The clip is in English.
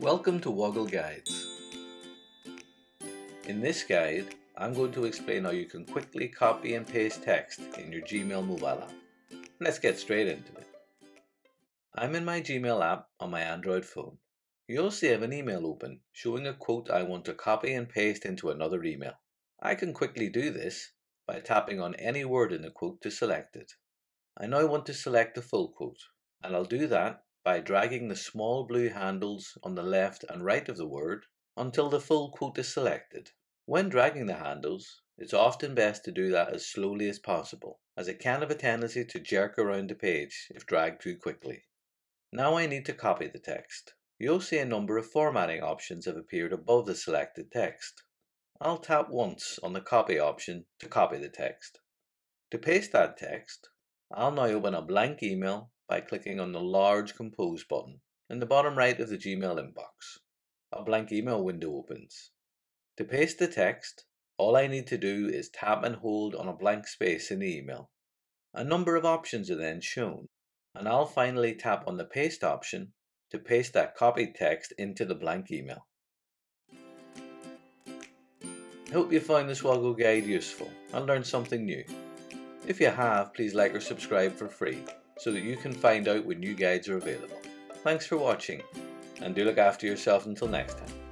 Welcome to Woggle Guides. In this guide, I'm going to explain how you can quickly copy and paste text in your Gmail mobile app. Let's get straight into it. I'm in my Gmail app on my Android phone. You'll see I have an email open showing a quote I want to copy and paste into another email. I can quickly do this by tapping on any word in the quote to select it. I now want to select the full quote, and I'll do that by dragging the small blue handles on the left and right of the word until the full quote is selected. When dragging the handles, it's often best to do that as slowly as possible, as it can have a tendency to jerk around the page if dragged too quickly. Now I need to copy the text. You'll see a number of formatting options have appeared above the selected text. I'll tap once on the copy option to copy the text. To paste that text, I'll now open a blank email by clicking on the large Compose button in the bottom right of the Gmail inbox. A blank email window opens. To paste the text, all I need to do is tap and hold on a blank space in the email. A number of options are then shown, and I'll finally tap on the Paste option to paste that copied text into the blank email. I hope you found this Woggle guide useful and learned something new. If you have, please like or subscribe for free, so that you can find out when new guides are available. Thanks for watching, and do look after yourself until next time.